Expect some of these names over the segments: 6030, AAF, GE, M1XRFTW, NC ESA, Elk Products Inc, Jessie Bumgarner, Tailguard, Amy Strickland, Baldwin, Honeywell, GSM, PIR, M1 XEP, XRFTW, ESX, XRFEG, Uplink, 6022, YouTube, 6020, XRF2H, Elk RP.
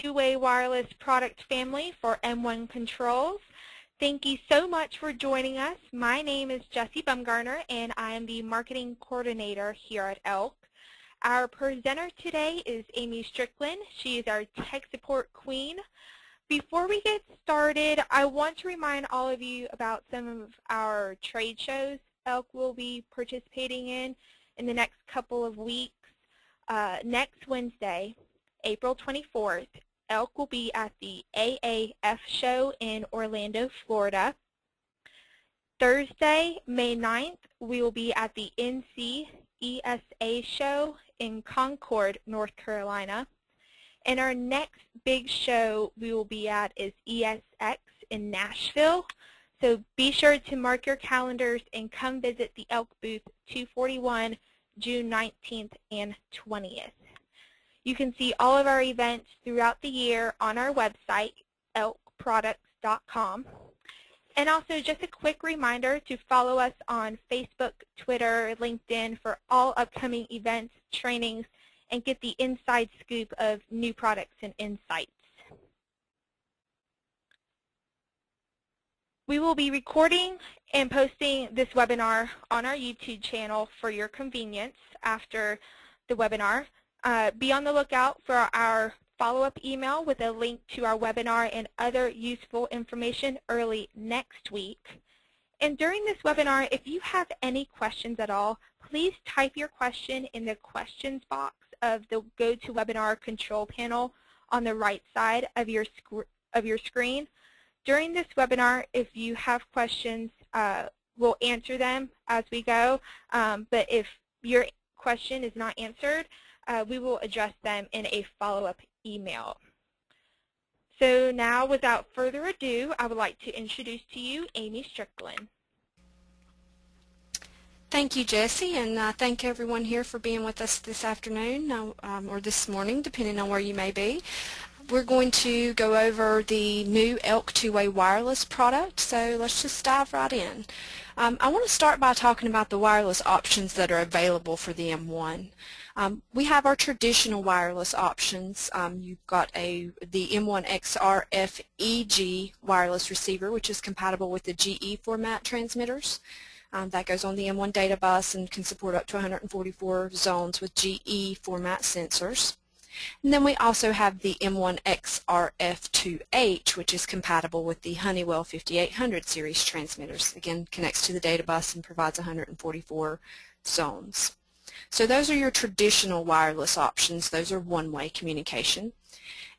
two-way wireless product family for M1 controls. Thank you so much for joining us. My name is Jessie Bumgarner, and I am the marketing coordinator here at Elk. Our presenter today is Amy Strickland. She is our tech support queen. Before we get started, I want to remind all of you about some of our trade shows Elk will be participating in the next couple of weeks. Next Wednesday, April 24th, Elk will be at the AAF show in Orlando, Florida. Thursday, May 9th, we will be at the NC ESA show in Concord, North Carolina. And our next big show we will be at is ESX in Nashville. So be sure to mark your calendars and come visit the Elk booth 241 June 19th and 20th. You can see all of our events throughout the year on our website, elkproducts.com. And also just a quick reminder to follow us on Facebook, Twitter, LinkedIn for all upcoming events, trainings, and get the inside scoop of new products and insights. We will be recording and posting this webinar on our YouTube channel for your convenience after the webinar. Be on the lookout for our follow-up email with a link to our webinar and other useful information early next week. And during this webinar, if you have any questions at all, please type your question in the questions box of the GoToWebinar control panel on the right side of your screen. During this webinar, if you have questions, we'll answer them as we go, but if your question is not answered, we will address them in a follow-up email. So now, without further ado, I would like to introduce to you Amy Strickland. Thank you, Jessie, and thank everyone here for being with us this afternoon or this morning, depending on where you may be. We're going to go over the new Elk two-way wireless product, so let's just dive right in. I want to start by talking about the wireless options that are available for the M1. We have our traditional wireless options. You've got the M1 XRFEG wireless receiver, which is compatible with the GE format transmitters. That goes on the M1 data bus and can support up to 144 zones with GE format sensors. And then we also have the M1 XRF2H, which is compatible with the Honeywell 5800 series transmitters. Again, connects to the data bus and provides 144 zones. So those are your traditional wireless options. Those are one-way communication.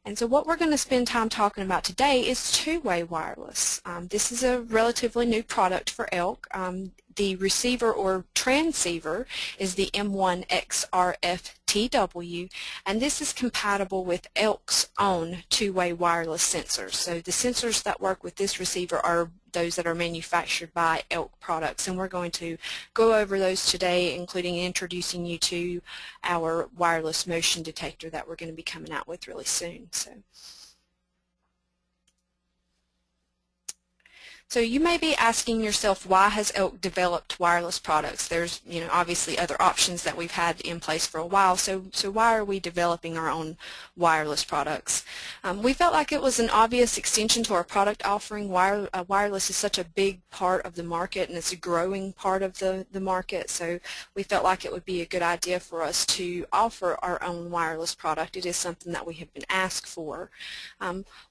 And so what we're going to spend time talking about today is two-way wireless. This is a relatively new product for Elk. The receiver or transceiver is the M1 XRFTW, and this is compatible with Elk's own two-way wireless sensors. So the sensors that work with this receiver are those that are manufactured by Elk Products, and we're going to go over those today, including introducing you to our wireless motion detector that we're going to be coming out with really soon. So you may be asking yourself, why has Elk developed wireless products? There's, obviously other options that we've had in place for a while, so why are we developing our own wireless products? We felt like it was an obvious extension to our product offering. Wireless is such a big part of the market, and it's a growing part of the market, so we felt like it would be a good idea for us to offer our own wireless product. It is something that we have been asked for.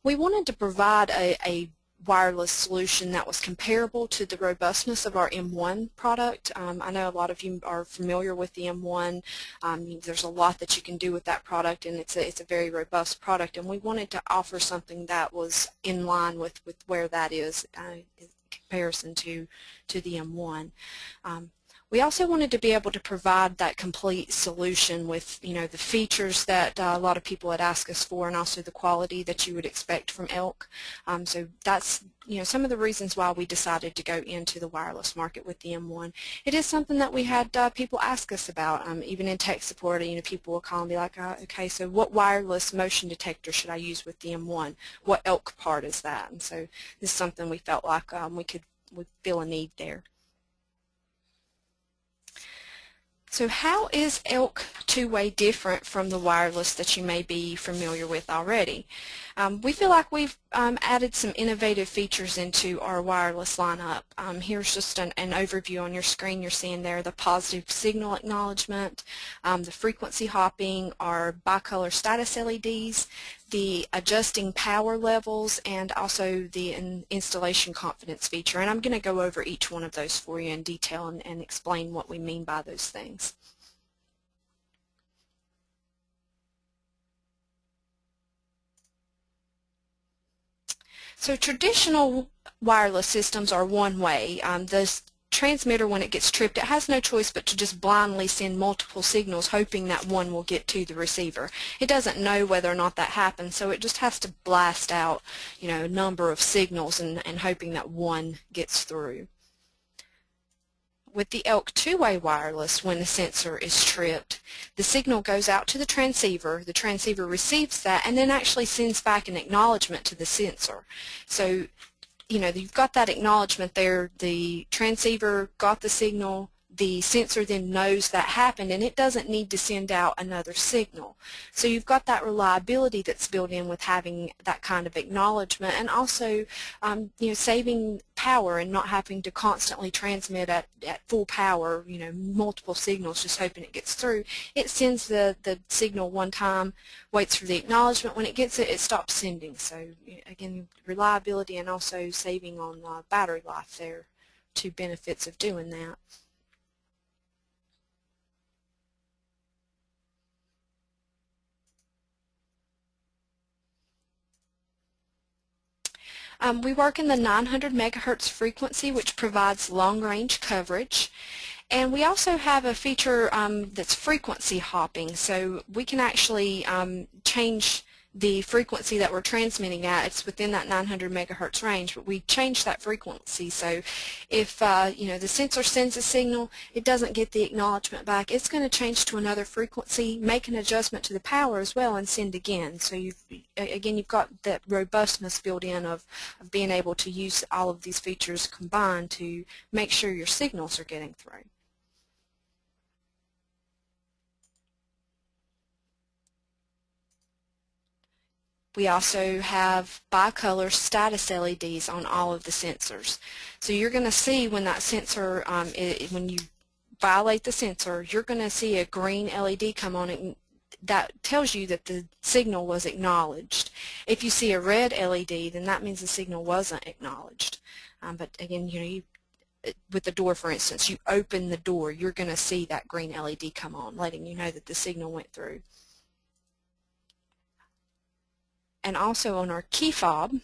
We wanted to provide a wireless solution that was comparable to the robustness of our M1 product. I know a lot of you are familiar with the M1. There's a lot that you can do with that product, and it's a very robust product, and we wanted to offer something that was in line with where that is in comparison to the M1. We also wanted to be able to provide that complete solution with, the features that a lot of people had asked us for, and also the quality that you would expect from Elk. So that's, some of the reasons why we decided to go into the wireless market with the M1. It is something that we had people ask us about, even in tech support. People will call and be like, okay, so what wireless motion detector should I use with the M1? What Elk part is that? And so this is something we felt like we feel a need there. So how is Elk two-way different from the wireless that you may be familiar with already. We feel like we've added some innovative features into our wireless lineup. Here's just an overview on your screen. You're seeing there the positive signal acknowledgement, the frequency hopping, our bicolor status LEDs, the adjusting power levels, and also the installation confidence feature. And I'm going to go over each one of those for you in detail and explain what we mean by those things. So traditional wireless systems are one-way. The transmitter, when it gets tripped, it has no choice but to just blindly send multiple signals, hoping that one will get to the receiver. It doesn't know whether or not that happens, so it just has to blast out, you know, a number of signals and hoping that one gets through. With the ELK two-way wireless, when the sensor is tripped, the signal goes out to the transceiver receives that, and then actually sends back an acknowledgement to the sensor. So, you know, you've got that acknowledgement there, the transceiver got the signal, the sensor then knows that happened, and it doesn't need to send out another signal. So you've got that reliability that's built in with having that kind of acknowledgement, and also you know, saving power and not having to constantly transmit at full power, you know, multiple signals just hoping it gets through. It sends the signal one time, waits for the acknowledgement. When it gets it, it stops sending. So again, reliability and also saving on battery life there, two benefits of doing that. We work in the 900 megahertz frequency, which provides long-range coverage. And we also have a feature that's frequency hopping, so we can actually change the frequency that we're transmitting at. It's within that 900 megahertz range, but we change that frequency. So if you know, the sensor sends a signal, it doesn't get the acknowledgement back, it's going to change to another frequency, make an adjustment to the power as well, and send again. So you've got that robustness built in of being able to use all of these features combined to make sure your signals are getting through. We also have bicolor status LEDs on all of the sensors. So you're going to see when that sensor, when you violate the sensor, you're going to see a green LED come on it. That tells you that the signal was acknowledged. If you see a red LED, then that means the signal wasn't acknowledged. But again, you know, with the door, for instance, you open the door, you're going to see that green LED come on, letting you know that the signal went through. And also on our key fob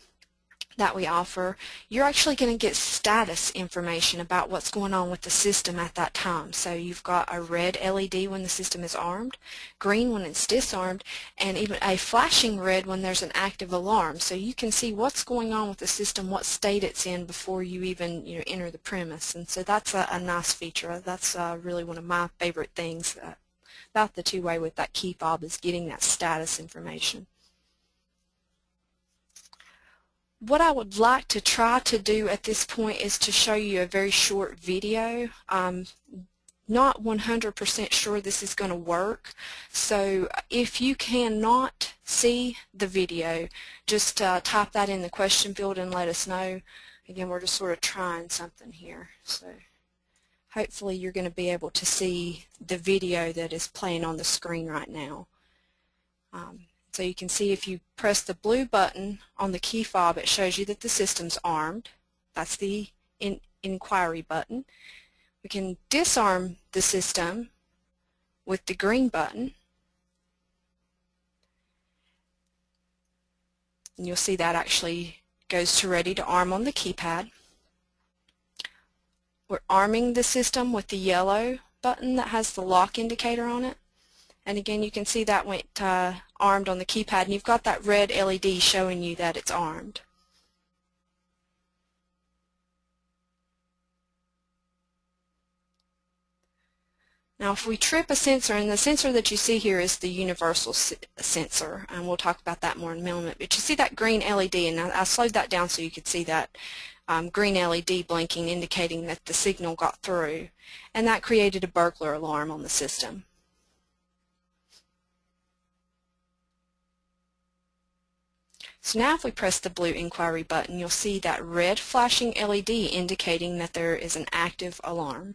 that we offer, you're actually going to get status information about what's going on with the system at that time. So you've got a red LED when the system is armed, green when it's disarmed, and even a flashing red when there's an active alarm. So you can see what's going on with the system, what state it's in before you even, you know, enter the premise. And so that's a nice feature. That's really one of my favorite things about the two-way with that key fob, is getting that status information. What I would like to try to do at this point is to show you a very short video. Not 100% sure this is going to work, so if you cannot see the video, just type that in the question field and let us know. Again, we're just sort of trying something here, so hopefully you're going to be able to see the video that is playing on the screen right now. So you can see if you press the blue button on the key fob, it shows you that the system's armed. That's the inquiry button. We can disarm the system with the green button. And you'll see that actually goes to ready to arm on the keypad. We're arming the system with the yellow button that has the lock indicator on it. And again, you can see that went armed on the keypad, and you've got that red LED showing you that it's armed. Now, if we trip a sensor, and the sensor that you see here is the universal sensor, and we'll talk about that more in a moment, but you see that green LED, and I slowed that down so you could see that green LED blinking, indicating that the signal got through, and that created a burglar alarm on the system. So now if we press the blue inquiry button, you'll see that red flashing LED indicating that there is an active alarm.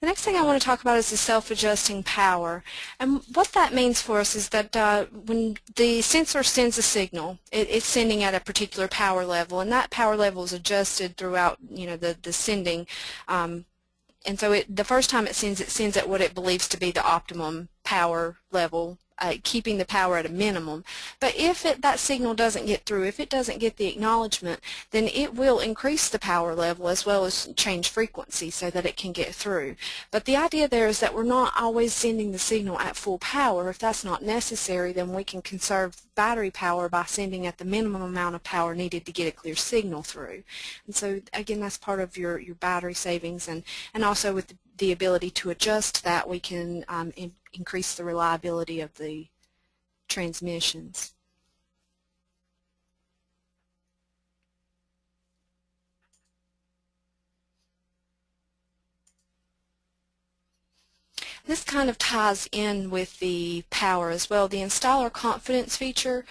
The next thing I want to talk about is the self-adjusting power, and what that means for us is that when the sensor sends a signal, it's sending at a particular power level, and that power level is adjusted throughout, you know, the sending, and so the first time it sends at what it believes to be the optimum power level, keeping the power at a minimum. But if that signal doesn't get through, if it doesn't get the acknowledgement, then it will increase the power level as well as change frequency so that it can get through. But the idea there is that we're not always sending the signal at full power. If that's not necessary, then we can conserve battery power by sending at the minimum amount of power needed to get a clear signal through. And so again, that's part of your battery savings, and also with the ability to adjust that, we can increase the reliability of the transmissions. This kind of ties in with the power as well. The installer confidence feature,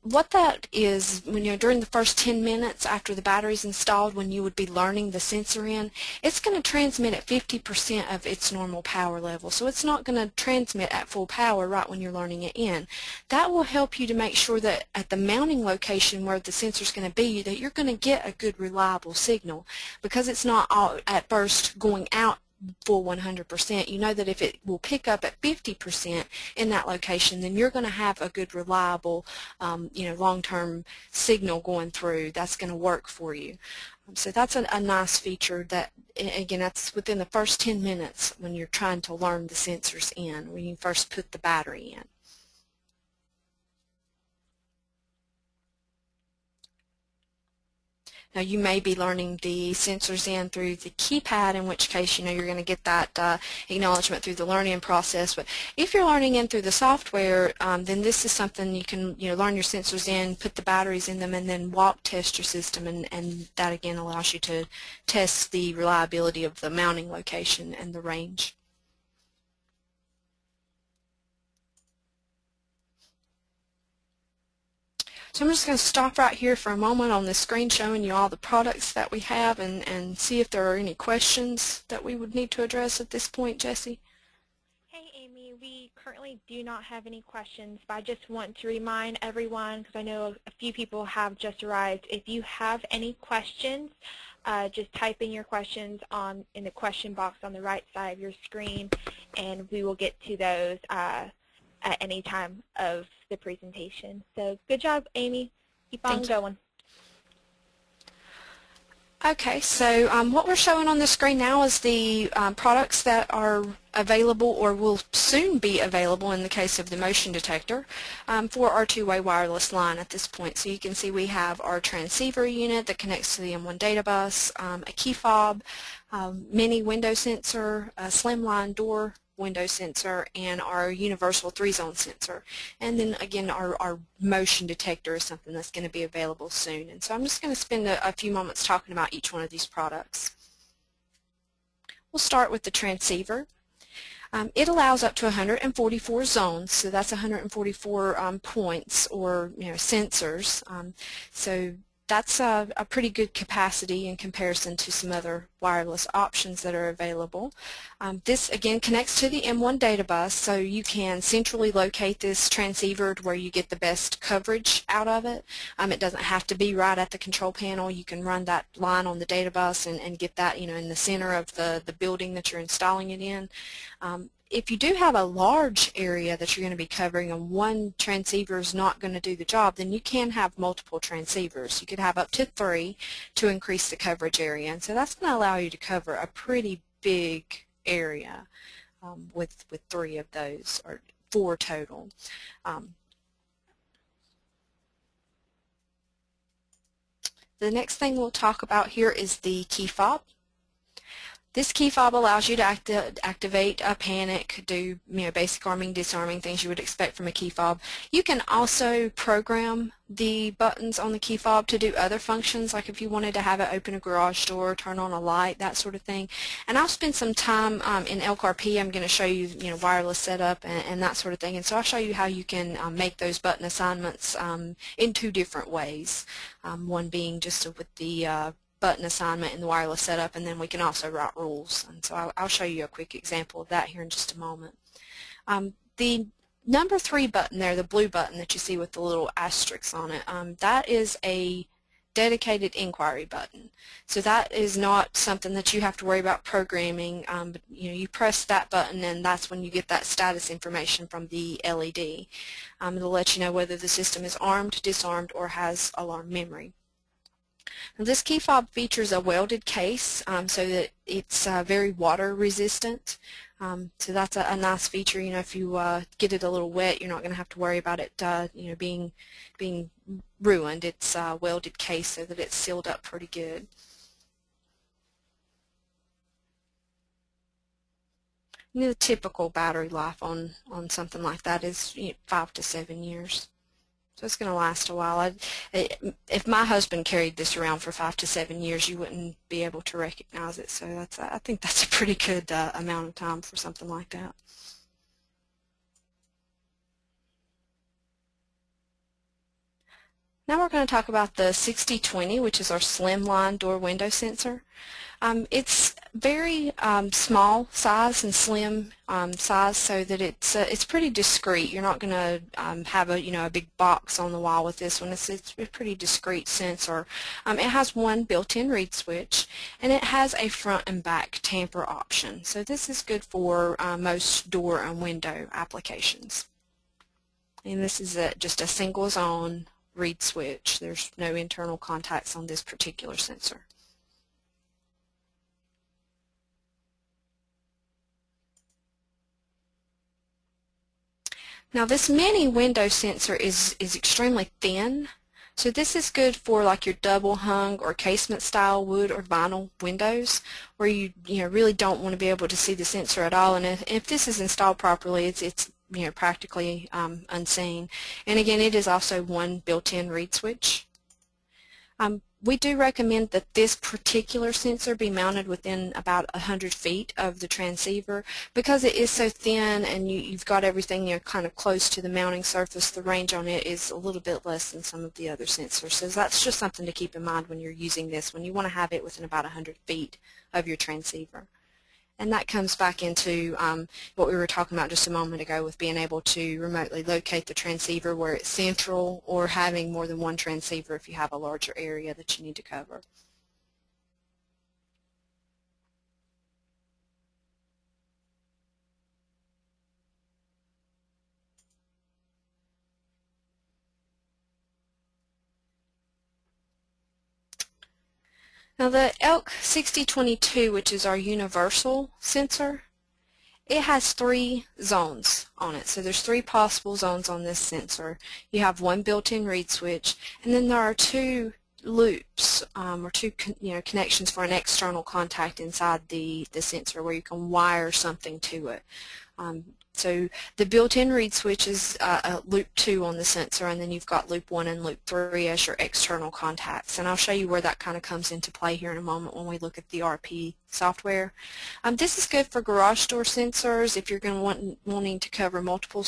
what that is, when you're during the first 10 minutes after the battery's installed, when you would be learning the sensor in, it's going to transmit at 50% of its normal power level. So it's not going to transmit at full power right when you're learning it in. That will help you to make sure that at the mounting location where the sensor's going to be, that you're going to get a good reliable signal, because it's not all at first going out full 100%. You know that if it will pick up at 50% in that location, then you're going to have a good, reliable, you know, long-term signal going through that's going to work for you. So that's a nice feature that, again, that's within the first 10 minutes when you're trying to learn the sensors in, when you first put the battery in. Now, you may be learning the sensors in through the keypad, in which case, you know, you're going to get that acknowledgement through the learning process. But if you're learning in through the software, then this is something you can, you know, learn your sensors in, put the batteries in them, and then walk test your system, and that again allows you to test the reliability of the mounting location and the range. So I'm just going to stop right here for a moment on this screen, showing you all the products that we have, and see if there are any questions that we would need to address at this point, Jessie. Hey, Amy. We currently do not have any questions, but I just want to remind everyone, because I know a few people have just arrived, if you have any questions, just type in your questions in the question box on the right side of your screen, and we will get to those at any time of the presentation. So good job, Amy. Keep on going. Okay, so what we're showing on the screen now is the products that are available or will soon be available in the case of the motion detector for our two-way wireless line at this point. So you can see we have our transceiver unit that connects to the M1 data bus, a key fob, mini window sensor, a slimline door window sensor, and our universal 3-zone sensor. And then again, our motion detector is something that's going to be available soon. And so I'm just going to spend a few moments talking about each one of these products. We'll start with the transceiver. It allows up to 144 zones, so that's 144 points, or, you know, sensors. So that's a pretty good capacity in comparison to some other wireless options that are available. This again connects to the M1 data bus, so you can centrally locate this transceiver to where you get the best coverage out of it. It doesn't have to be right at the control panel. You can run that line on the data bus and get that, you know, in the center of the building that you're installing it in. If you do have a large area that you're going to be covering and one transceiver is not going to do the job, then you can have multiple transceivers. You could have up to 3 to increase the coverage area, and so that's going to allow you to cover a pretty big area with 3 of those, or 4 total. The next thing we'll talk about here is the key fob. This key fob allows you to activate a panic, do basic arming, disarming, things you would expect from a key fob. You can also program the buttons on the key fob to do other functions, like if you wanted to have it open a garage door, turn on a light, that sort of thing. And I'll spend some time in Elk RP. I'm going to show you, wireless setup and that sort of thing. And so I'll show you how you can make those button assignments in two different ways. One being just with the button assignment in the wireless setup, and then we can also write rules. And so I'll show you a quick example of that here in just a moment. The number 3 button there, the blue button that you see with the little asterisk on it, that is a dedicated inquiry button. So that is not something that you have to worry about programming. But, you press that button, and that's when you get that status information from the LED. It'll let you know whether the system is armed, disarmed, or has alarm memory. Now, this key fob features a welded case so that it's very water resistant. So that's a nice feature. If you get it a little wet, you're not going to have to worry about it, being ruined. It's a welded case so that it's sealed up pretty good. The typical battery life on something like that is 5 to 7 years. So it's going to last a while. If my husband carried this around for 5 to 7 years, you wouldn't be able to recognize it. So I think that's a pretty good amount of time for something like that. Now we're going to talk about the 6020, which is our slimline door window sensor. It's very small size and slim size, so that it's pretty discreet. You're not going to have a big box on the wall with this one. It's a pretty discreet sensor. It has one built-in read switch, and it has a front and back tamper option. So this is good for most door and window applications. And this is just a single zone read switch. There's no internal contacts on this particular sensor. Now, this mini window sensor is extremely thin, so this is good for like your double hung or casement style wood or vinyl windows, where you really don't want to be able to see the sensor at all. And if this is installed properly, it's practically unseen. And again, it is also one built-in read switch. We do recommend that this particular sensor be mounted within about 100 feet of the transceiver, because it is so thin and you've got everything kind of close to the mounting surface. The range on it is a little bit less than some of the other sensors, so that's just something to keep in mind when you're using this one. You want to have it within about 100 feet of your transceiver. And that comes back into what we were talking about just a moment ago with being able to remotely locate the transceiver where it's central, or having more than one transceiver if you have a larger area that you need to cover. Now, the Elk 6022, which is our universal sensor, it has 3 zones on it. So there's 3 possible zones on this sensor. You have one built-in read switch, and then there are 2 loops or 2 connections for an external contact inside the sensor where you can wire something to it. So the built-in read switch is loop 2 on the sensor, and then you've got loop 1 and loop 3 as your external contacts. And I'll show you where that kind of comes into play here in a moment when we look at the RP software. This is good for garage door sensors if you're going to wanting to cover multiple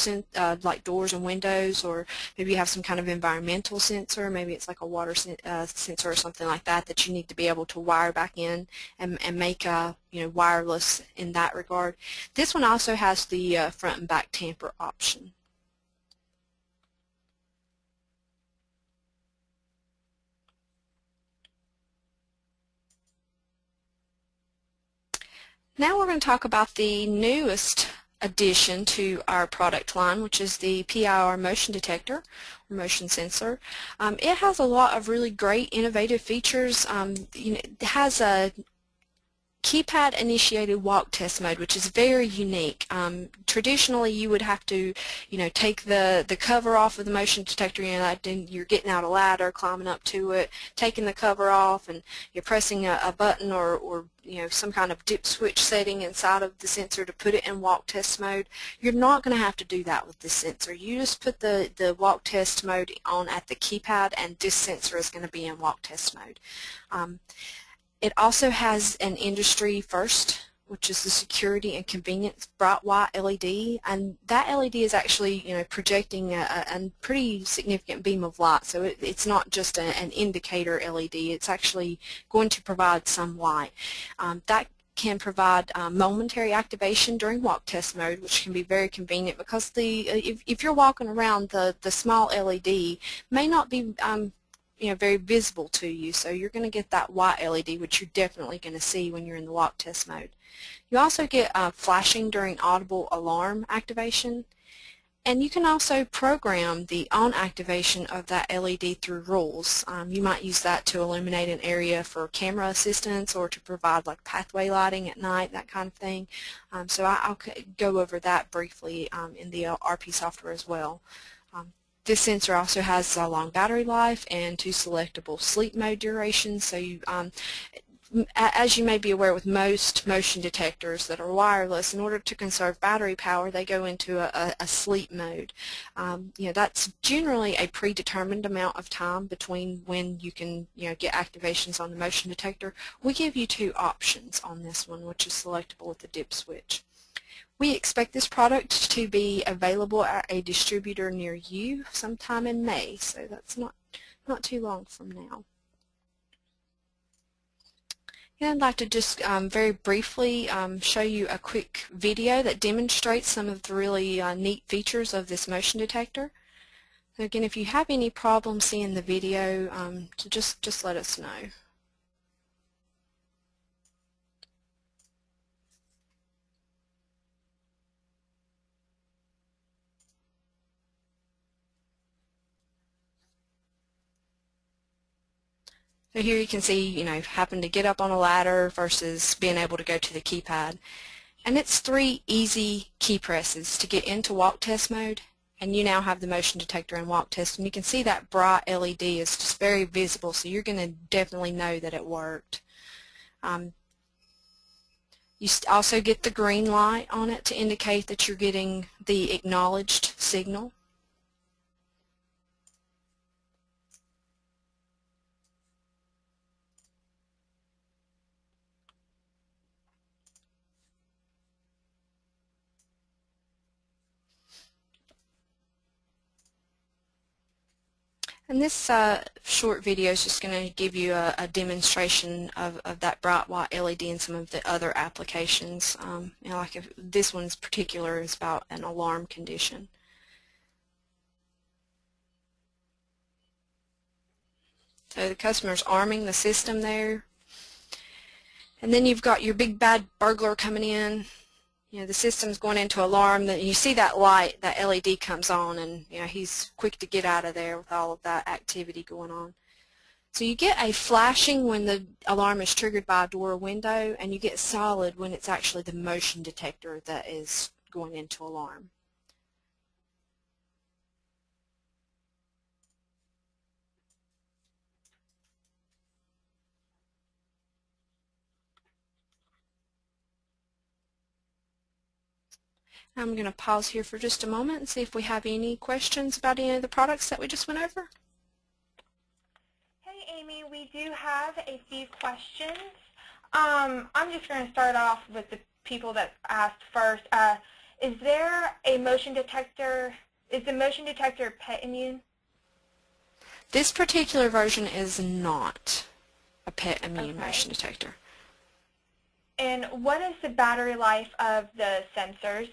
like doors and windows, or maybe you have some kind of environmental sensor. Maybe it's like a water sensor or something like that that you need to be able to wire back in and make a wireless in that regard. This one also has the front and back tamper option. Now we're going to talk about the newest addition to our product line, which is the PIR motion detector, or motion sensor. It has a lot of really great innovative features. It has a keypad-initiated walk test mode, which is very unique. Traditionally, you would have to, take the cover off of the motion detector, and you're getting out a ladder, climbing up to it, taking the cover off, and you're pressing a button or some kind of dip switch setting inside of the sensor to put it in walk test mode. You're not going to have to do that with this sensor. You just put the walk test mode on at the keypad, and this sensor is going to be in walk test mode. It also has an industry first, which is the security and convenience bright white LED, and that LED is actually projecting a pretty significant beam of light, so it's not just an indicator LED, it's actually going to provide some light. That can provide momentary activation during walk test mode, which can be very convenient because if you're walking around, the small LED may not be very visible to you, so you're going to get that white LED, which you're definitely going to see when you're in the walk test mode. You also get flashing during audible alarm activation, and you can also program the on activation of that LED through rules. You might use that to illuminate an area for camera assistance or to provide like pathway lighting at night, that kind of thing. So I'll go over that briefly in the RP software as well. This sensor also has a long battery life and 2 selectable sleep mode durations, so you, as you may be aware with most motion detectors that are wireless, in order to conserve battery power, they go into a sleep mode. That's generally a predetermined amount of time between when you can get activations on the motion detector. We give you 2 options on this one, which is selectable with the dip switch. We expect this product to be available at a distributor near you sometime in May, so that's not too long from now. And I'd like to just very briefly show you a quick video that demonstrates some of the really neat features of this motion detector. So again, if you have any problem seeing the video, just let us know. So here you can see, having to get up on a ladder versus being able to go to the keypad. And it's 3 easy key presses to get into walk test mode, and you now have the motion detector in walk test, and you can see that bright LED is just very visible, so you're going to definitely know that it worked. You also get the green light on it to indicate that you're getting the acknowledged signal. And this short video is just going to give you a demonstration of that bright white LED and some of the other applications. Like if this one's particular is about an alarm condition. So the customer's arming the system there. And then you've got your big bad burglar coming in. The system's going into alarm, that you see that light, that LED comes on, and he's quick to get out of there with all of that activity going on. So you get a flashing when the alarm is triggered by a door or window, and you get solid when it's actually the motion detector that is going into alarm. I'm going to pause here for just a moment and see if we have any questions about any of the products that we just went over. Hey Amy, we do have a few questions. I'm just going to start off with the people that asked first. Is there a motion detector, is the motion detector pet immune? This particular version is not a pet immune motion detector. And what is the battery life of the sensors?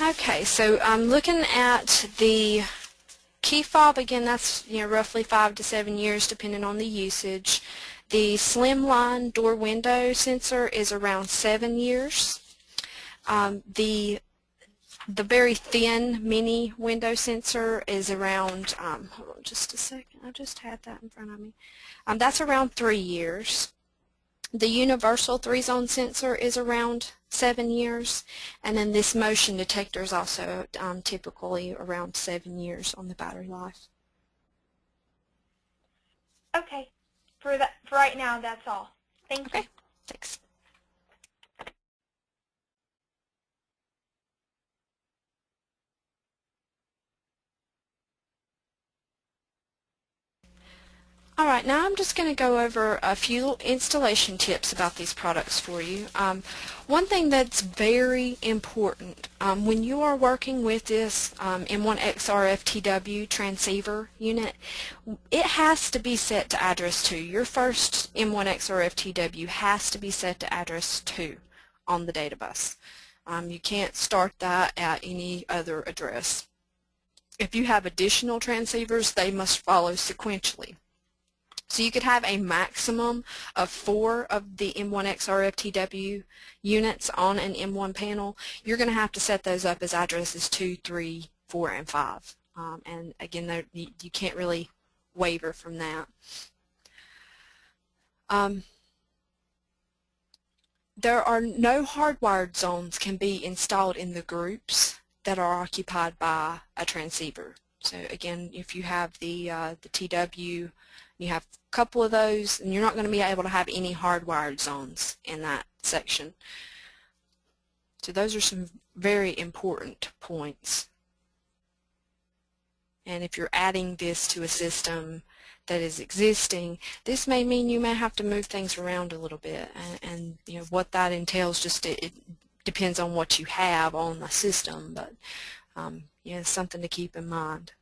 Okay, so I'm looking at the key fob again. That's roughly 5 to 7 years, depending on the usage. The slimline door window sensor is around 7 years. The very thin mini window sensor is around. Hold on just a second. I just had that in front of me. That's around 3 years. The universal 3-zone sensor is around 7 years, and then this motion detector is also typically around 7 years on the battery life. Okay, for right now, that's all. Thank you. Okay, thanks. All right, now I'm just going to go over a few installation tips about these products for you. One thing that's very important when you are working with this M1 XRFTW transceiver unit, it has to be set to address 2. Your first M1 XRFTW has to be set to address 2 on the data bus. You can't start that at any other address. If you have additional transceivers, they must follow sequentially. So you could have a maximum of 4 of the M1XRFTW units on an M1 panel. You're going to have to set those up as addresses 2, 3, 4, and 5. And again, you can't really waver from that. There are no hardwired zones can be installed in the groups that are occupied by a transceiver. So again, if you have the TW, you have a couple of those, and you're not going to be able to have any hardwired zones in that section. So those are some very important points. And if you're adding this to a system that is existing, this may mean you may have to move things around a little bit, and you know what that entails. Just it depends on what you have on the system, but yeah, it's something to keep in mind.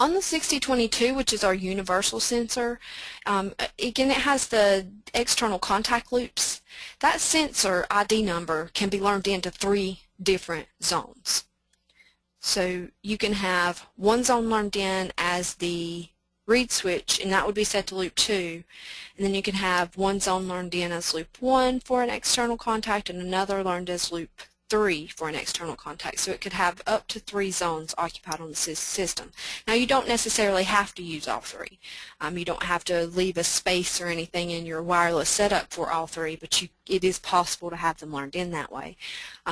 On the 6022, which is our universal sensor, again, it has the external contact loops. That sensor ID number can be learned into 3 different zones. So you can have one zone learned in as the read switch, and that would be set to loop 2. And then you can have one zone learned in as loop 1 for an external contact, and another learned as loop 3 for an external contact, so it could have up to 3 zones occupied on the system. Now, you don't necessarily have to use all 3. You don't have to leave a space or anything in your wireless setup for all 3, but it is possible to have them learned in that way.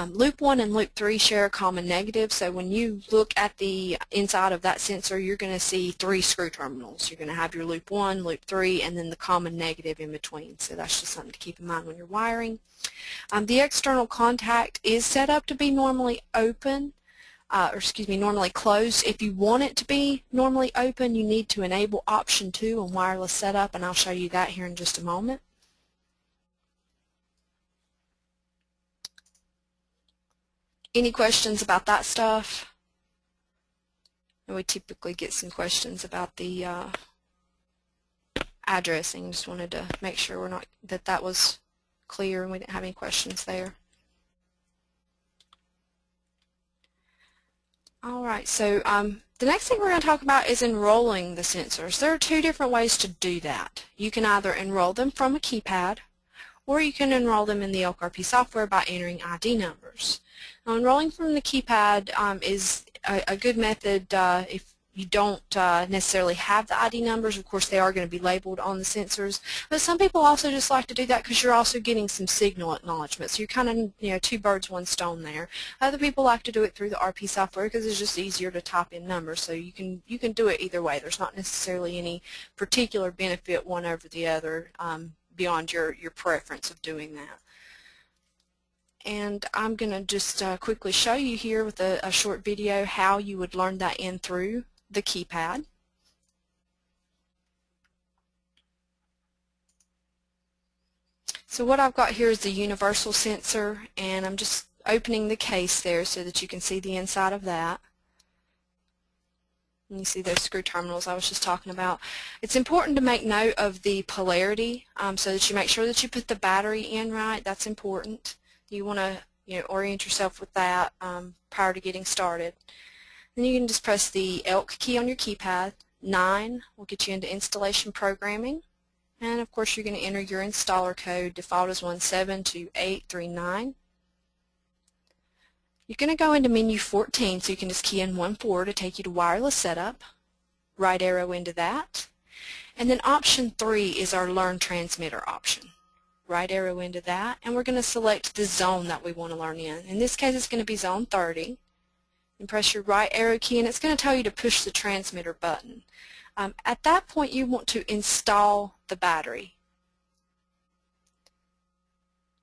Loop 1 and loop 3 share a common negative, so when you look at the inside of that sensor, you're going to see 3 screw terminals. You're going to have your loop 1, loop 3, and then the common negative in between, so that's just something to keep in mind when you're wiring. The external contact is set up to be normally open, normally closed. If you want it to be normally open, you need to enable option 2 on wireless setup, and I'll show you that here in just a moment. Any questions about that stuff? We typically get some questions about the addressing. Just wanted to make sure we're not that was clear and we didn't have any questions there. All right, so the next thing we're going to talk about is enrolling the sensors. There are 2 different ways to do that. You can either enroll them from a keypad, or you can enroll them in the Elk RP software by entering ID numbers. Now, enrolling from the keypad is a good method if you don't necessarily have the ID numbers. Of course, they are going to be labeled on the sensors, but some people also just like to do that because you're also getting some signal acknowledgement. So you're kind of, you know, 2 birds, 1 stone there. Other people like to do it through the RP software because it's just easier to type in numbers. So you can do it either way. There's not necessarily any particular benefit one over the other beyond your preference of doing that. And I'm going to just quickly show you here with a short video how you would learn that in through the keypad. So what I've got here is the universal sensor, and I'm just opening the case there so that you can see the inside of that. And you see those screw terminals I was just talking about. It's important to make note of the polarity so that you make sure that you put the battery in right. That's important. You want to orient yourself with that prior to getting started. Then you can just press the ELK key on your keypad. 9 will get you into installation programming, and of course you're going to enter your installer code. Default is 172839. You're going to go into menu 14, so you can just key in 14 to take you to wireless setup. Right arrow into that, And then option 3 is our learn transmitter option. Right arrow into that, and we're going to select the zone that we want to learn in. In this case, it's going to be zone 30. And press your right arrow key, and it's going to tell you to push the transmitter button. At that point, you want to install the battery.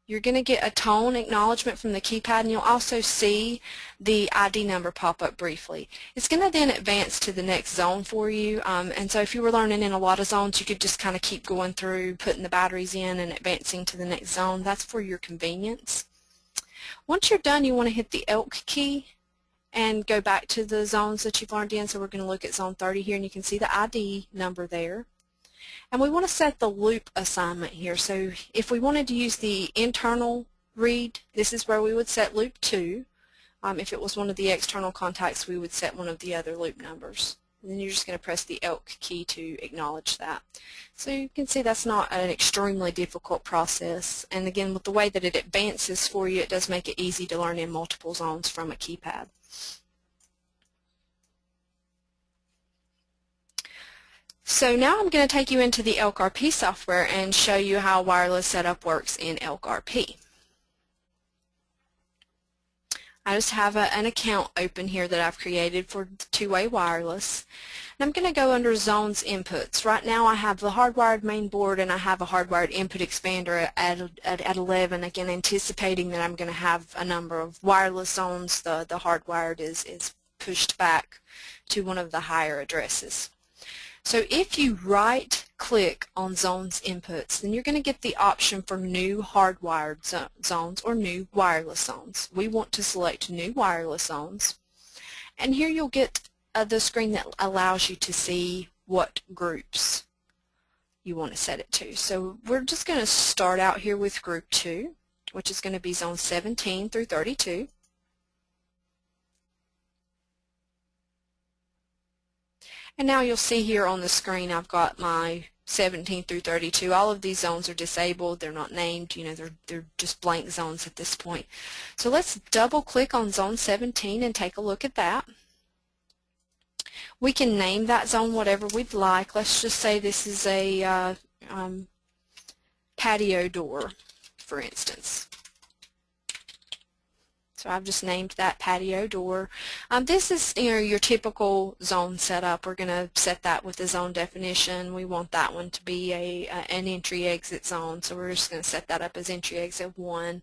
You're going to get a tone acknowledgement from the keypad, and you'll also see the ID number pop up briefly. It's going to then advance to the next zone for you, and so if you were learning in a lot of zones, you could just kind of keep going through, putting the batteries in and advancing to the next zone. That's for your convenience. Once you're done, you want to hit the ELK key and go back to the zones that you've learned in. So we're going to look at zone 30 here, and you can see the ID number there. And we want to set the loop assignment here. So if we wanted to use the internal read, this is where we would set loop 2. If it was one of the external contacts, we would set one of the other loop numbers. And then you're just going to press the ELK key to acknowledge that. So you can see that's not an extremely difficult process. And again, with the way that it advances for you, it does make it easy to learn in multiple zones from a keypad. So now I'm going to take you into the Elk RP software and show you how wireless setup works in Elk RP. I just have an account open here that I've created for two-way wireless. And I'm going to go under Zones Inputs. Right now I have the hardwired main board, and I have a hardwired input expander at 11, again anticipating that I'm going to have a number of wireless zones. The hardwired is pushed back to one of the higher addresses. So if you right-click on Zones Inputs, then you're going to get the option for New Hardwired Zones or New Wireless Zones. We want to select New Wireless Zones, and here you'll get the screen that allows you to see what groups you want to set it to. So we're just going to start out here with Group 2, which is going to be Zones 17 through 32. And now you'll see here on the screen I've got my 17 through 32. All of these zones are disabled. They're not named. You know, they're just blank zones at this point. So let's double-click on Zone 17 and take a look at that. We can name that zone whatever we'd like. Let's just say this is a patio door, for instance. So I've just named that patio door. This is your typical zone setup. We're going to set that with the zone definition. We want that one to be an entry-exit zone, so we're just going to set that up as entry-exit 1.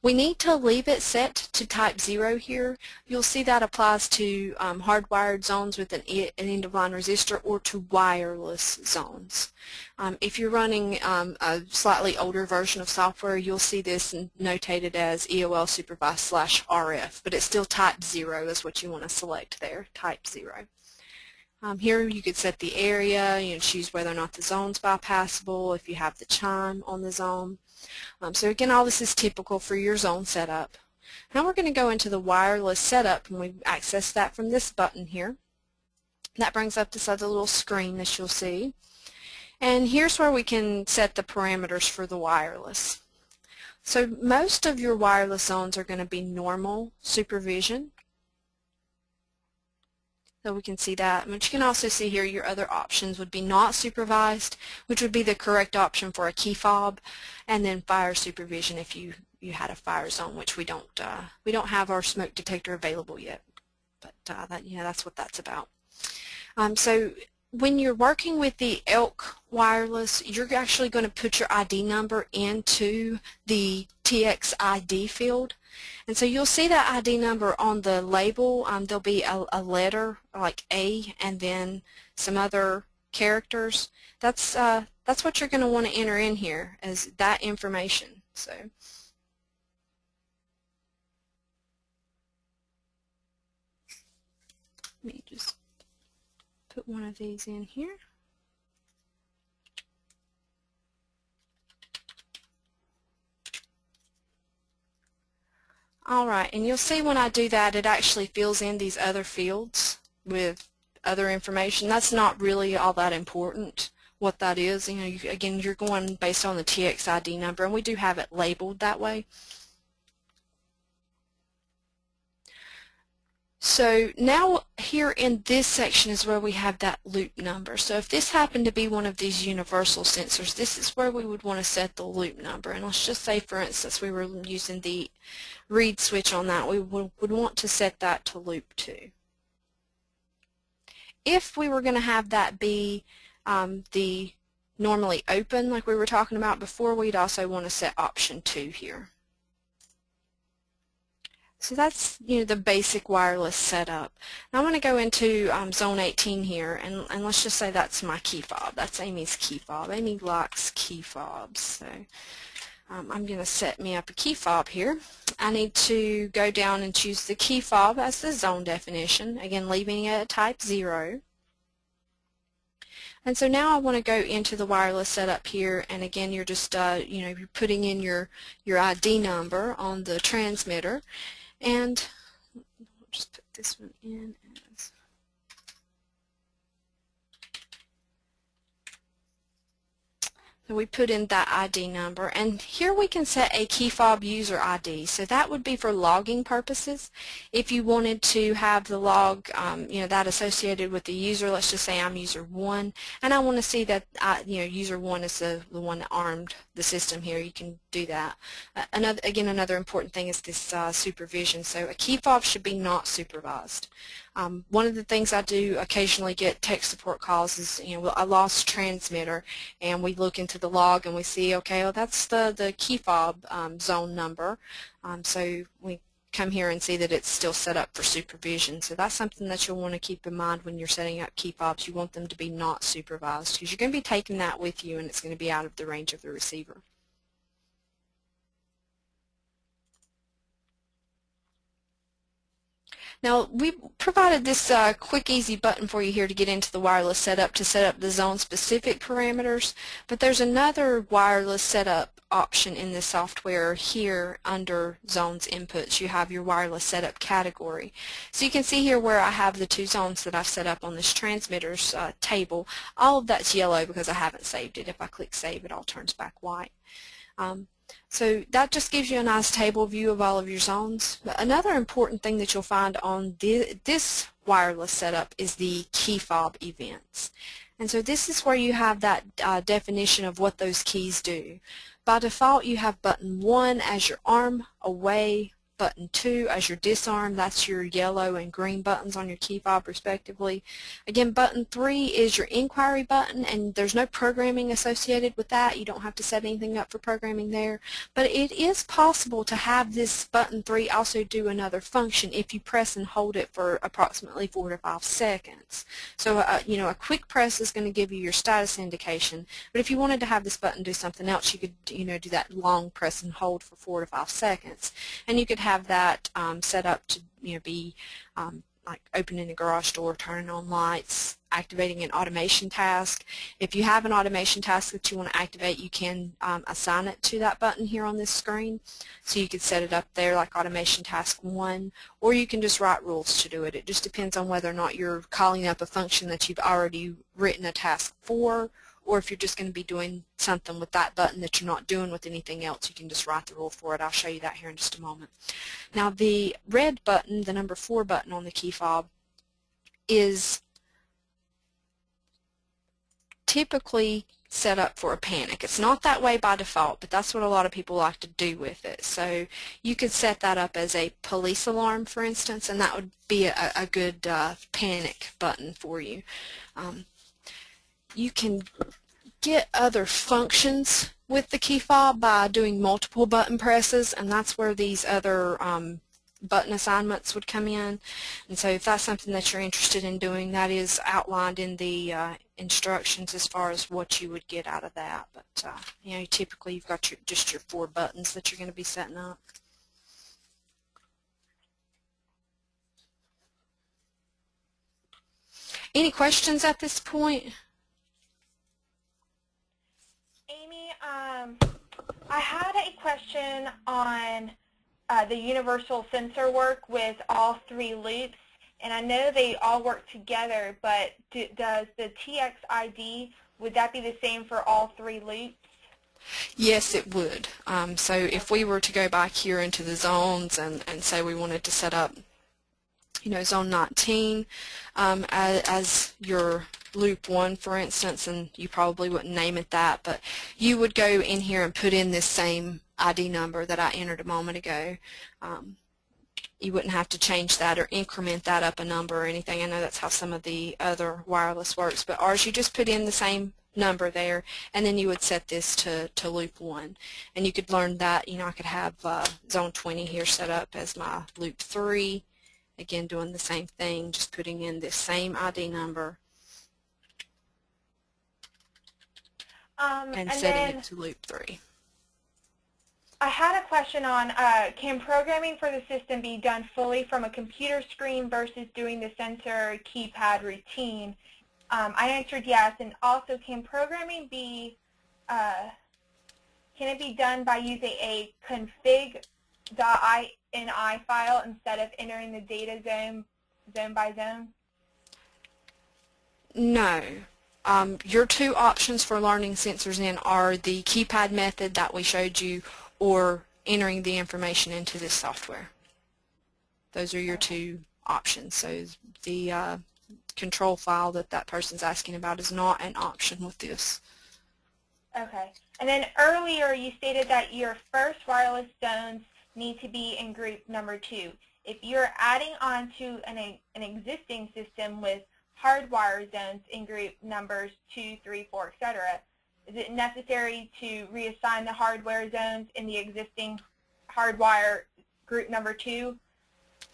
We need to leave it set to type 0 here. You'll see that applies to hardwired zones with an end-of-line resistor or to wireless zones. If you're running a slightly older version of software, you'll see this notated as EOL supervised /RF, but it's still type 0 is what you want to select there, type 0. Here you could set the area, you know, choose whether or not the zone's bypassable, if you have the chime on the zone. So again, all this is typical for your zone setup. Now we're going to go into the wireless setup, and we access that from this button here. That brings up this other little screen that you'll see. And here's where we can set the parameters for the wireless. So most of your wireless zones are going to be normal supervision. So we can see that, but you can also see here your other options would be not supervised, which would be the correct option for a key fob, and then fire supervision if you had a fire zone, which we don't have our smoke detector available yet, but that's what that's about. So when you're working with the Elk wireless, you're actually going to put your ID number into the TXID field. And so you'll see that ID number on the label. There'll be a letter like A and then some other characters. That's what you're going to want to enter in here as that information. So let me just put one of these in here. Alright, and you'll see when I do that, it actually fills in these other fields with other information. That's not really all that important, what that is. Again, you're going based on the TXID number, and we do have it labeled that way. So now here in this section is where we have that loop number. So if this happened to be one of these universal sensors, this is where we would want to set the loop number. And let's just say, for instance, we were using the read switch on that, we would want to set that to loop 2. If we were going to have that be the normally open, like we were talking about before, we'd also want to set option 2 here. So that's, you know, the basic wireless setup. Now I'm going to go into zone 18 here, and let's just say that's my key fob. That's Amy's key fob. Amy likes key fobs. So I'm going to set me up a key fob here. I need to go down and choose the key fob as the zone definition, again leaving it at type 0. And so now I want to go into the wireless setup here, and again you're just you know, you're putting in your ID number on the transmitter. And we'll just put this one in as so we put in that ID number, and here we can set a key fob user ID. So that would be for logging purposes. If you wanted to have the log, you know, that associated with the user. Let's just say I'm user 1, and I want to see that you know, user 1 is the one that armed the system here. You can do that. Another important thing is this supervision. So a key fob should be not supervised. One of the things I do occasionally get tech support calls is, you know, a lost transmitter, and we look into the log and we see, okay, well, that's the key fob zone number. So we come here and see that it's still set up for supervision. So that's something that you'll want to keep in mind when you're setting up key fobs. You want them to be not supervised, because you're going to be taking that with you, and it's going to be out of the range of the receiver. Now, we provided this quick, easy button for you here to get into the wireless setup to set up the zone-specific parameters, but there's another wireless setup option in the software here under zones inputs. You have your wireless setup category. So you can see here where I have the two zones that I've set up on this transmitters table. All of that's yellow because I haven't saved it. If I click save, it all turns back white. So that just gives you a nice table view of all of your zones. But another important thing that you'll find on this wireless setup is the key fob events. And so this is where you have that definition of what those keys do. By default, you have button 1 as your arm, away, button 2 as your disarm. That's your yellow and green buttons on your key fob respectively. Again, button 3 is your inquiry button, and there's no programming associated with that. You don't have to set anything up for programming there, but it is possible to have this button 3 also do another function if you press and hold it for approximately 4 to 5 seconds. So you know, a quick press is going to give you your status indication, but if you wanted to have this button do something else, you could, you know, do that long press and hold for 4 to 5 seconds, and you could have that set up to, you know, be like opening a garage door, turning on lights, activating an automation task. If you have an automation task that you want to activate, you can assign it to that button here on this screen. So you could set it up there like automation task 1, or you can just write rules to do it. It just depends on whether or not you're calling up a function that you've already written a task for, or if you're just going to be doing something with that button that you're not doing with anything else, you can just write the rule for it. I'll show you that here in just a moment. Now the red button, the number 4 button on the key fob, is typically set up for a panic. It's not that way by default, but that's what a lot of people like to do with it. So you could set that up as a police alarm, for instance, and that would be a good panic button for you. You can get other functions with the key fob by doing multiple button presses, and that's where these other button assignments would come in. And so if that's something that you're interested in doing, that is outlined in the instructions as far as what you would get out of that. But you know, typically you've got just your 4 buttons that you're going to be setting up. Any questions at this point? I had a question on the universal sensor work with all 3 loops, and I know they all work together, but does the TXID, would that be the same for all 3 loops? Yes, it would. So if we were to go back here into the zones and say we wanted to set up you know, zone 19 as your loop 1, for instance, and you probably wouldn't name it that, but you would go in here and put in this same ID number that I entered a moment ago. You wouldn't have to change that or increment that up a number or anything. I know that's how some of the other wireless works, but ours, you just put in the same number there, and then you would set this to loop 1. And you could learn that, you know, I could have zone 20 here set up as my loop 3. Again, doing the same thing, just putting in this same ID number and setting it to loop 3. I had a question on, can programming for the system be done fully from a computer screen versus doing the sensor keypad routine? I answered yes, and also can programming be, can it be done by using a config.ini file instead of entering the data zone by zone? No. Your two options for learning sensors in are the keypad method that we showed you, or entering the information into this software. Those are your two options. So the control file that person's asking about is not an option with this. Okay. And then earlier you stated that your first wireless zones need to be in group number 2. If you're adding on to an existing system with hardwire zones in group numbers 2, 3, 4, etc., is it necessary to reassign the hardware zones in the existing hardwire group number 2,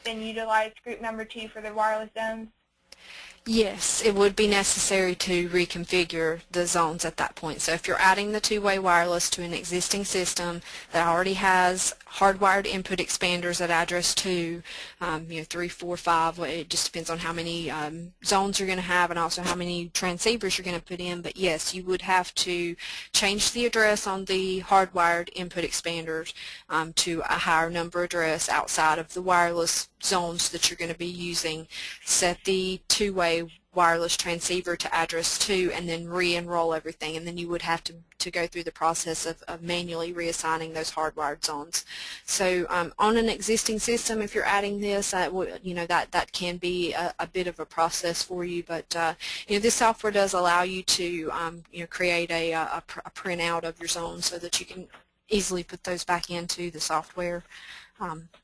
then utilize group number 2 for the wireless zones? Yes, it would be necessary to reconfigure the zones at that point. So if you're adding the two-way wireless to an existing system that already has hardwired input expanders at address 2, you know, 3, 4, 5, it just depends on how many zones you're going to have and also how many transceivers you're going to put in. But yes, you would have to change the address on the hardwired input expanders to a higher number address outside of the wireless zones that you're going to be using, set the two-way wireless transceiver to address 2, and then re-enroll everything, and then you would have to go through the process of manually reassigning those hardwired zones. So on an existing system, if you're adding this, you know, that can be a bit of a process for you, but you know, this software does allow you to you know, create a printout of your zone so that you can easily put those back into the software.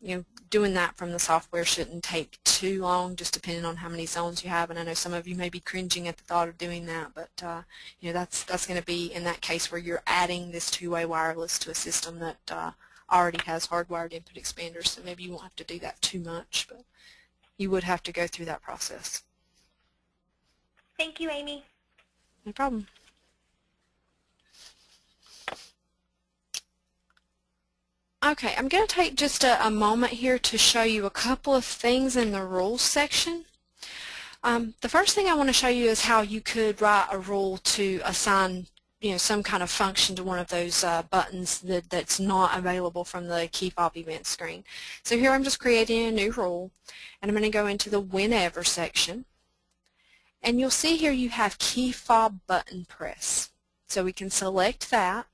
You know, doing that from the software shouldn't take too long, just depending on how many zones you have. And I know some of you may be cringing at the thought of doing that, but you know, that's going to be in that case where you're adding this two-way wireless to a system that already has hardwired input expanders. So maybe you won't have to do that too much, but you would have to go through that process. Thank you, Amy. No problem. Okay, I'm going to take just a moment here to show you a couple of things in the rules section. The first thing I want to show you is how you could write a rule to assign, you know, some kind of function to one of those buttons that's not available from the key fob event screen. So here I'm just creating a new rule, and I'm going to go into the whenever section, and you'll see here you have key fob button press. So we can select that,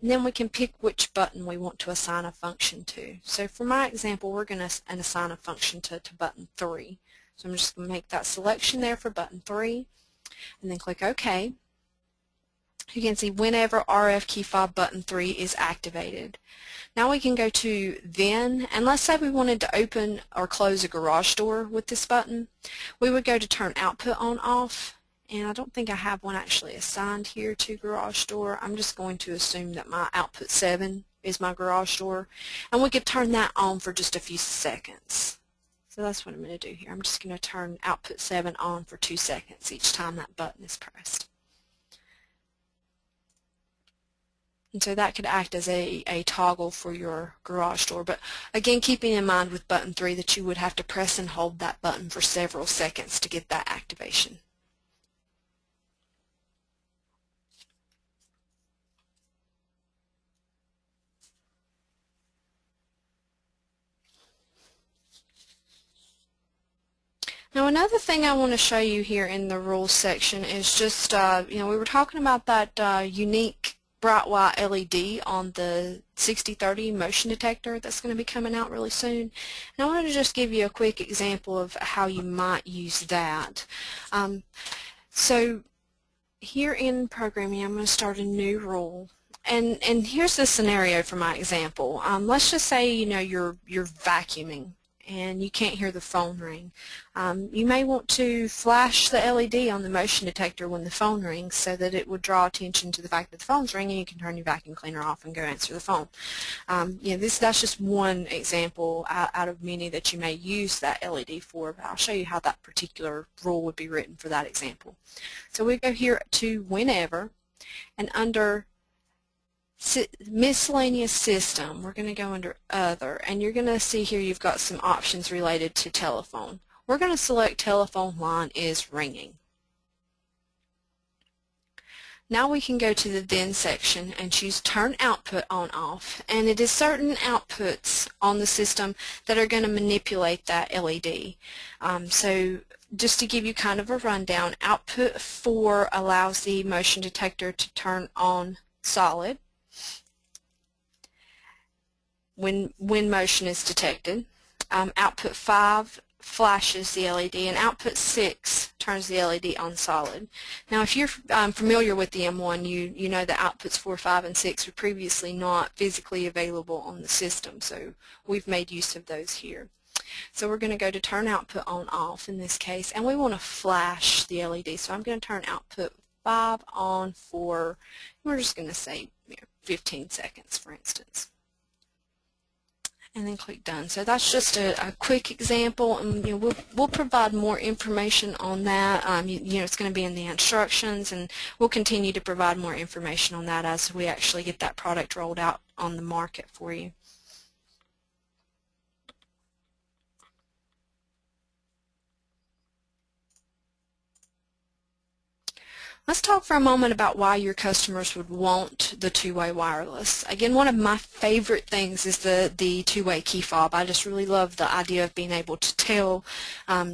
and then we can pick which button we want to assign a function to. So for my example, we're going to assign a function to button 3. So I'm just going to make that selection there for button 3, and then click OK. You can see whenever RF key fob button 3 is activated. Now we can go to then, and let's say we wanted to open or close a garage door with this button. We would go to turn output on off. And I don't think I have one actually assigned here to garage door. I'm just going to assume that my output 7 is my garage door. And we could turn that on for just a few seconds. So that's what I'm going to do here. I'm just going to turn output 7 on for 2 seconds each time that button is pressed. And so that could act as a toggle for your garage door. But again, keeping in mind with button 3 that you would have to press and hold that button for several seconds to get that activation. Now another thing I want to show you here in the rules section is just, you know, we were talking about that unique bright white LED on the 6030 motion detector that's going to be coming out really soon. And I wanted to just give you a quick example of how you might use that. So here in programming, I'm going to start a new rule. And here's the scenario for my example. Let's just say, you know, you're vacuuming and you can't hear the phone ring. You may want to flash the LED on the motion detector when the phone rings so that it would draw attention to the fact that the phone's ringing and you can turn your vacuum cleaner off and go answer the phone. You know, that's just one example out of many that you may use that LED for, but I'll show you how that particular rule would be written for that example. So we go here to whenever, and under miscellaneous system, we're going to go under other, and you're going to see here you've got some options related to telephone. We're going to select telephone line is ringing. Now we can go to the then section and choose turn output on off, and it is certain outputs on the system that are going to manipulate that LED. So just to give you kind of a rundown, output 4 allows the motion detector to turn on solid when motion is detected. Output 5 flashes the LED, and output 6 turns the LED on solid. Now if you're familiar with the M1, you know that outputs 4, 5, and 6 were previously not physically available on the system, so we've made use of those here. So we're going to go to turn output on off in this case, and we want to flash the LED, so I'm going to turn output 5 on for, we're just going to say 15 seconds for instance, and then click done. So that's just a quick example, and you know, we'll provide more information on that. You know, it's going to be in the instructions, and we'll continue to provide more information on that as we actually get that product rolled out on the market for you. Let's talk for a moment about why your customers would want the two-way wireless. Again, one of my favorite things is the two-way key fob. I just really love the idea of being able to tell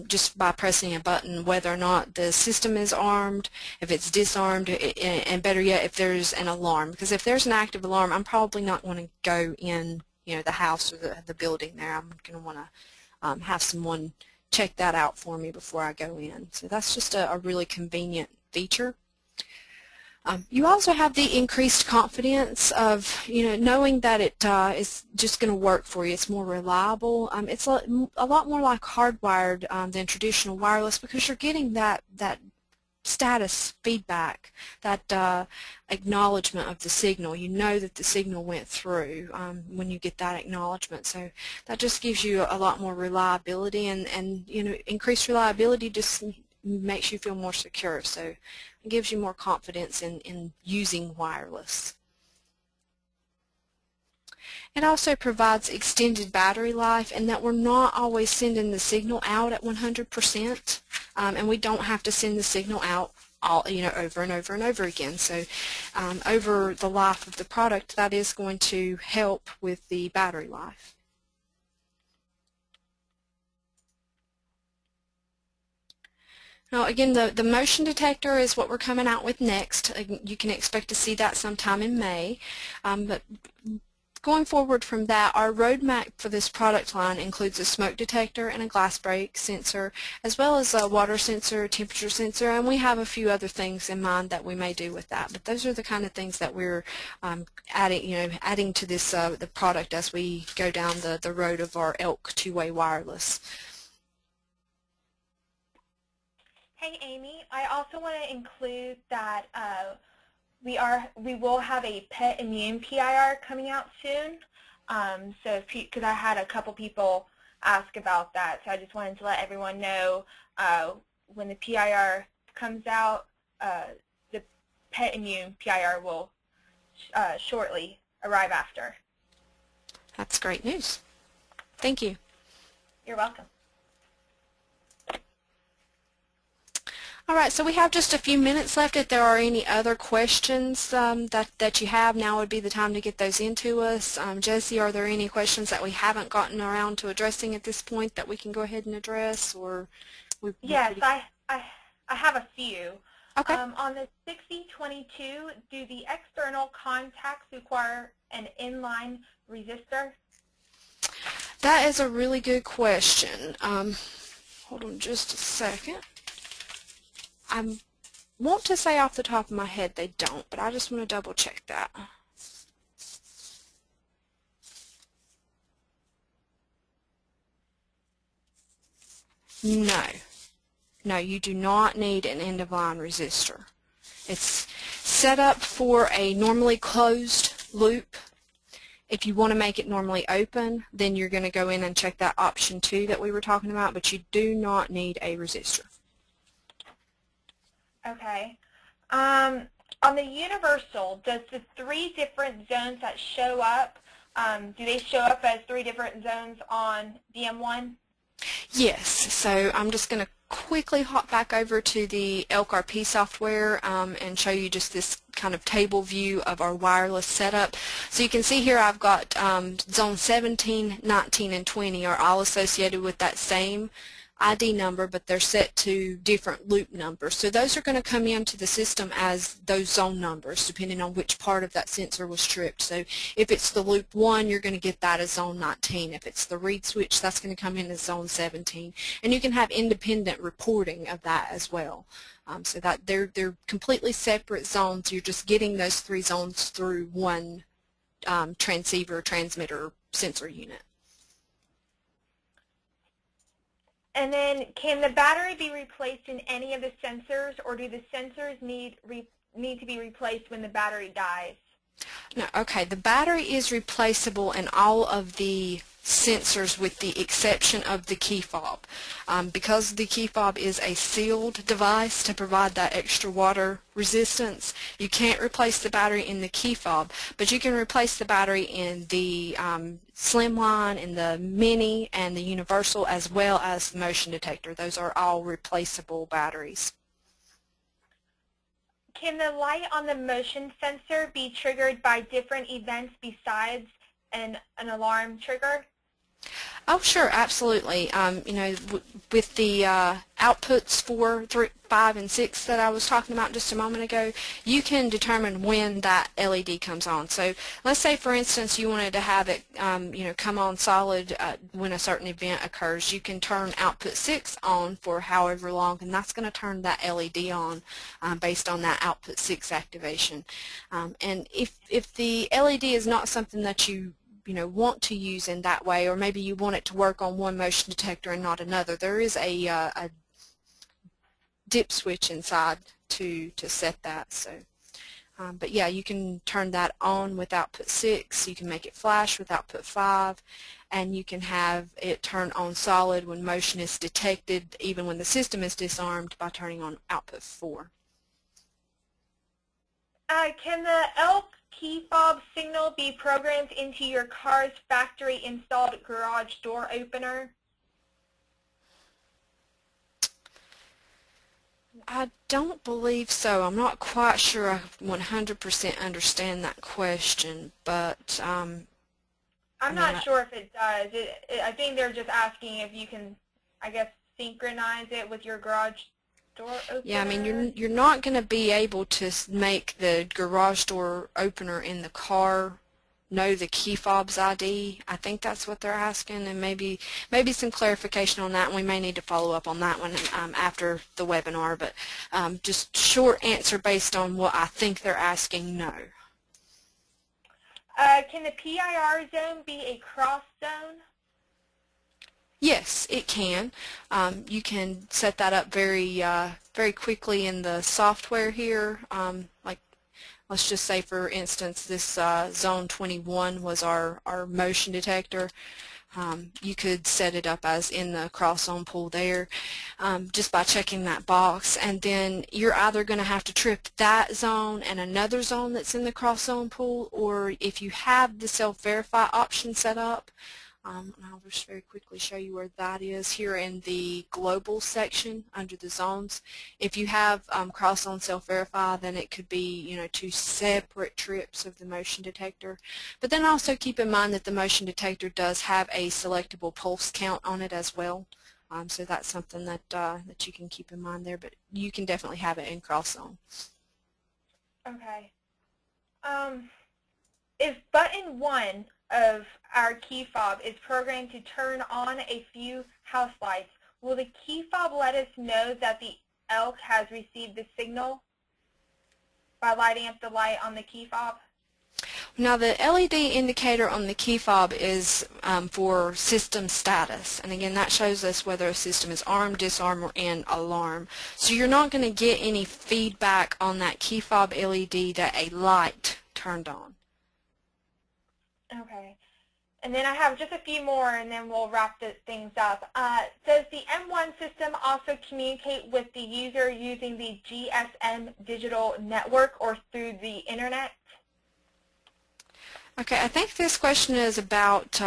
just by pressing a button whether or not the system is armed, if it's disarmed, and better yet, if there's an alarm. Because if there's an active alarm, I'm probably not going to go in, you know, the house or the building there. I'm going to want to have someone check that out for me before I go in. So that's just a really convenient feature. You also have the increased confidence of, you know, knowing that it is just going to work for you. It's more reliable. It's a lot more like hardwired than traditional wireless, because you're getting that status feedback, that acknowledgement of the signal. You know that the signal went through when you get that acknowledgement. So that just gives you a lot more reliability, and you know, increased reliability just makes you feel more secure, so it gives you more confidence in using wireless. It also provides extended battery life, and that we're not always sending the signal out at 100%, and we don't have to send the signal out all, you know, over and over and over again. So over the life of the product, that is going to help with the battery life. Now again, the motion detector is what we're coming out with next. You can expect to see that sometime in May. But going forward from that, our roadmap for this product line includes a smoke detector and a glass break sensor, as well as a water sensor, temperature sensor, and we have a few other things in mind that we may do with that. But those are the kind of things that we're adding, you know, adding to this the product as we go down the road of our Elk two-way wireless. Hey Amy, I also want to include that we will have a pet immune PIR coming out soon. So because I had a couple people ask about that, so I just wanted to let everyone know when the PIR comes out, the pet immune PIR will shortly arrive after. That's great news. Thank you. You're welcome. Alright, so we have just a few minutes left. If there are any other questions that you have, now would be the time to get those into us. Jessie, are there any questions that we haven't gotten around to addressing at this point that we can go ahead and address? Yes, I have a few. Okay. On the 6022, do the external contacts require an inline resistor? That is a really good question. Hold on just a second. I want to say off the top of my head they don't, but I just want to double check that. No. No, you do not need an end-of-line resistor. It's set up for a normally closed loop. If you want to make it normally open, then you're going to go in and check that option 2 that we were talking about, but you do not need a resistor. Okay. On the universal, does the 3 different zones that show up, do they show up as 3 different zones on DM1? Yes. So I'm just going to quickly hop back over to the Elk RP software and show you just this kind of table view of our wireless setup. So you can see here I've got zone 17, 19, and 20 are all associated with that same ID number, but they're set to different loop numbers. So those are going to come into the system as those zone numbers, depending on which part of that sensor was tripped. So if it's the loop 1, you're going to get that as zone 19. If it's the read switch, that's going to come in as zone 17. And you can have independent reporting of that as well. So that they're completely separate zones. You're just getting those 3 zones through one transceiver, transmitter, sensor unit. And then, can the battery be replaced in any of the sensors, or do the sensors need to be replaced when the battery dies? No, okay, the battery is replaceable in all of the sensors with the exception of the key fob. Because the key fob is a sealed device to provide that extra water resistance, you can't replace the battery in the key fob, but you can replace the battery in the slimline, in the mini, and the universal, as well as the motion detector. Those are all replaceable batteries. Can the light on the motion sensor be triggered by different events besides an alarm trigger? Oh, sure, absolutely. You know, with the outputs 4, 3, 5, and 6 that I was talking about just a moment ago, you can determine when that LED comes on. So let's say, for instance, you wanted to have it, you know, come on solid when a certain event occurs. You can turn output 6 on for however long, and that's going to turn that LED on based on that output 6 activation. And if the LED is not something that you know, want to use in that way, or maybe you want it to work on one motion detector and not another, there is a dip switch inside to set that. So, but yeah, you can turn that on with output 6, you can make it flash with output 5, and you can have it turn on solid when motion is detected, even when the system is disarmed, by turning on output 4. Can the Elk key fob signal be programmed into your car's factory installed garage door opener? I don't believe so. I'm not quite sure I 100% understand that question, but I'm not sure if it does. I think they're just asking if you can, I guess, synchronize it with your garage door opener. Yeah, I mean, you're not going to be able to make the garage door opener in the car know the key fob's ID. I think that's what they're asking, and maybe some clarification on that, and we may need to follow up on that one after the webinar, but just short answer based on what I think they're asking, no. Can the PIR zone be a cross zone? Yes, it can. You can set that up very, very quickly in the software here. Like, let's just say, for instance, this zone 21 was our motion detector. You could set it up as in the cross zone pool there, just by checking that box, and then you're either going to have to trip that zone and another zone that's in the cross zone pool, or if you have the self-verify option set up. I'll just very quickly show you where that is here in the global section under the zones. If you have cross-zone self-verify, then it could be, you know, 2 separate trips of the motion detector. But then also keep in mind that the motion detector does have a selectable pulse count on it as well. So that's something that that you can keep in mind there, but you can definitely have it in cross zone. Okay. If button 1 of our key fob is programmed to turn on a few house lights, will the key fob let us know that the elk has received the signal by lighting up the light on the key fob? Now the LED indicator on the key fob is for system status, and again that shows us whether a system is armed, disarmed, or in alarm. So you're not going to get any feedback on that key fob LED that a light turned on. Okay. And then I have just a few more and then we'll wrap things up. Does the M1 system also communicate with the user using the GSM digital network or through the internet? Okay, I think this question is about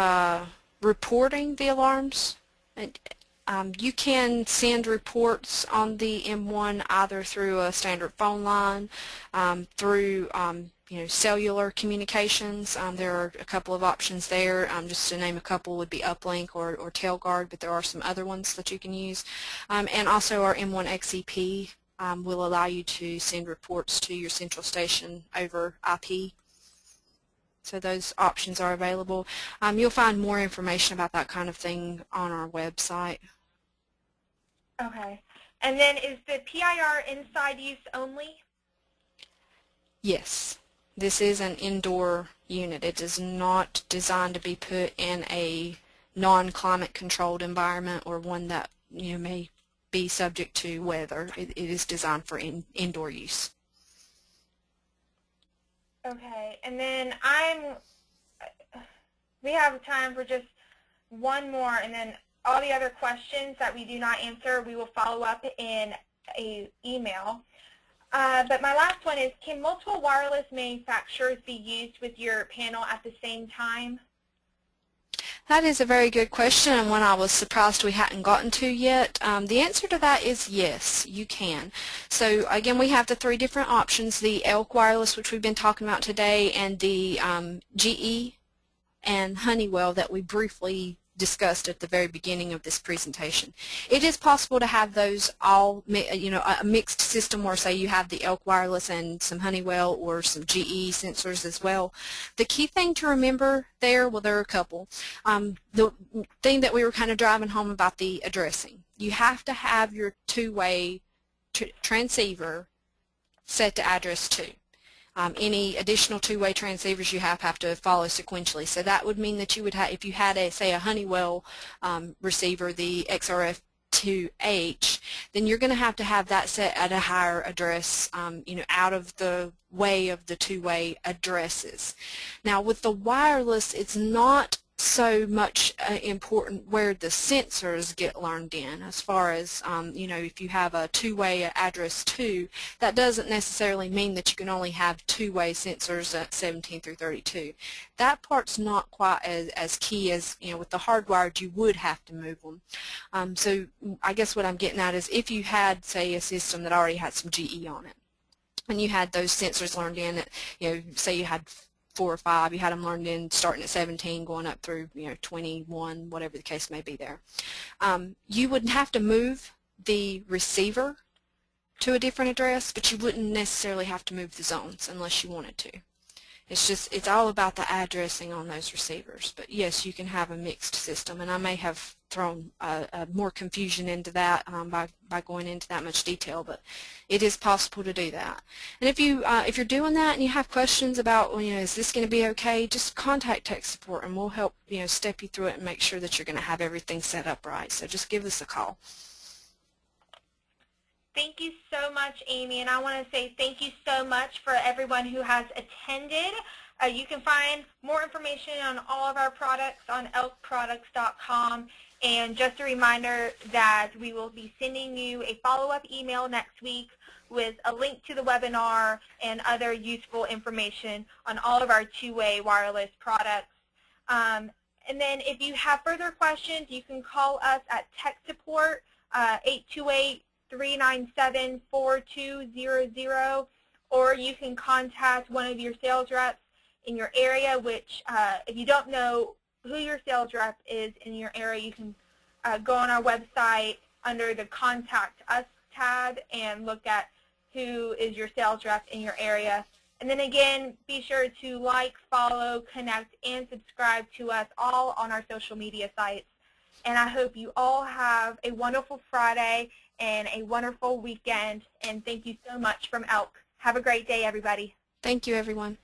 reporting the alarms. And, you can send reports on the M1 either through a standard phone line, through you know, cellular communications. There are a couple of options there. Just to name a couple would be Uplink or Tailguard, but there are some other ones that you can use. And also our M1 XEP will allow you to send reports to your central station over IP. So those options are available. You'll find more information about that kind of thing on our website. Okay. And then is the PIR inside use only? Yes. This is an indoor unit. It is not designed to be put in a non-climate controlled environment or one that may be subject to weather. It is designed for indoor use. Okay, and then we have time for just one more, and then all the other questions that we do not answer we will follow up in an email. But my last one is, can multiple wireless manufacturers be used with your panel at the same time? That is a very good question and one I was surprised we hadn't gotten to yet. The answer to that is yes, you can. So again, we have the three different options, the Elk Wireless, which we've been talking about today, and the GE and Honeywell that we briefly discussed at the very beginning of this presentation. It is possible to have those all, a mixed system where, say, you have the Elk Wireless and some Honeywell or some GE sensors as well. The key thing to remember there, well, there are a couple. The thing that we were kind of driving home about the addressing. You have to have your two-way transceiver set to address 2. Any additional two-way transceivers you have to follow sequentially. So that would mean that you would have, if you had say a Honeywell receiver, the XRF2H, then you're going to have that set at a higher address, out of the way of the two-way addresses. Now with the wireless, it's not so much important where the sensors get learned in, as far as if you have a two-way address 2, that doesn't necessarily mean that you can only have two-way sensors at 17 through 32. That part's not quite as key as with the hardwired you would have to move them. So I guess what I'm getting at is if you had, say, a system that already had some GE on it, and you had those sensors learned in it, say you had 4 or 5, you had them learned in starting at 17 going up through 21, whatever the case may be there. You wouldn't have to move the receiver to a different address, but you wouldn't necessarily have to move the zones unless you wanted to. It's all about the addressing on those receivers. But yes, you can have a mixed system, and I may have thrown more confusion into that by going into that much detail, but it is possible to do that. And if you're doing that and you have questions about, is this going to be okay, just contact tech support and we'll help, step you through it and make sure that you're going to have everything set up right. So just give us a call. Thank you so much, Amy, and I want to say thank you so much for everyone who has attended. You can find more information on all of our products on elkproducts.com, and just a reminder that we will be sending you a follow-up email next week with a link to the webinar and other useful information on all of our two-way wireless products. And then if you have further questions, you can call us at tech support, 828-397-4200, or you can contact one of your sales reps in your area, which if you don't know who your sales rep is in your area, you can go on our website under the Contact Us tab and look at who is your sales rep in your area. And then again, be sure to like, follow, connect, and subscribe to us all on our social media sites. And I hope you all have a wonderful Friday and a wonderful weekend. And thank you so much from Elk. Have a great day, everybody. Thank you, everyone.